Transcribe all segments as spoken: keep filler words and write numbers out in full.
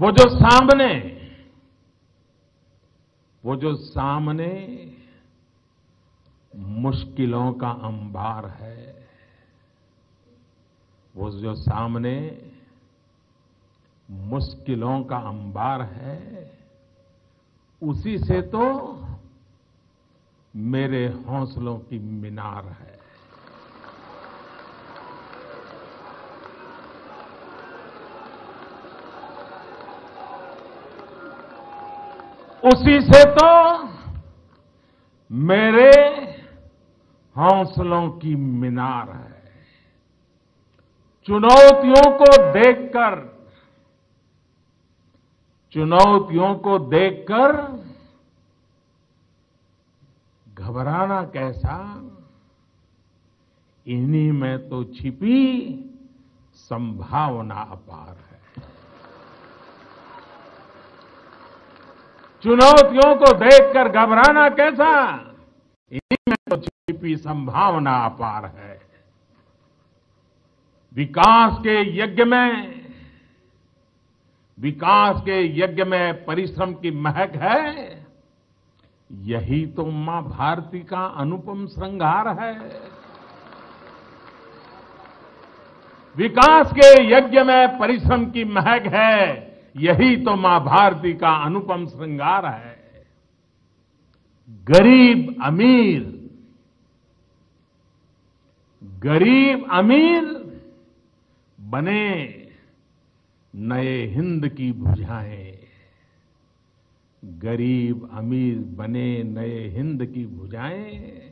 वो जो सामने वो जो सामने मुश्किलों का अंबार है, वो जो सामने मुश्किलों का अंबार है, उसी से तो मेरे हौसलों की मीनार है। उसी से तो मेरे हौसलों की मीनार है। चुनौतियों को देखकर चुनौतियों को देखकर घबराना कैसा, इन्हीं में तो छिपी संभावना अपार है। चुनौतियों को देखकर घबराना कैसा, इनमें तो छिपी संभावना अपार है। विकास के यज्ञ में विकास के यज्ञ में परिश्रम की महक है, यही तो मां भारती का अनुपम श्रृंगार है। विकास के यज्ञ में परिश्रम की महक है, यही तो मां भारती का अनुपम श्रृंगार है। गरीब अमीर गरीब अमीर बने नए हिंद की भुजाएं, गरीब अमीर बने नए हिंद की भुजाएं,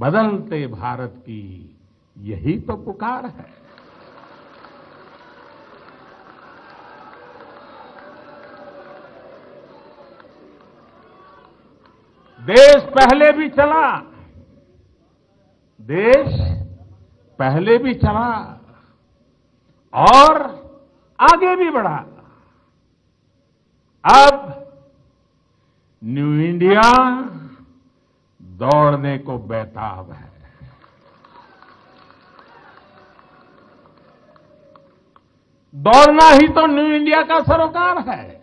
बदलते भारत की यही तो पुकार है। देश पहले भी चला, देश पहले भी चला और आगे भी बढ़ा। अब न्यू इंडिया दौड़ने को बेताब है। दौड़ना ही तो न्यू इंडिया का सरोकार है।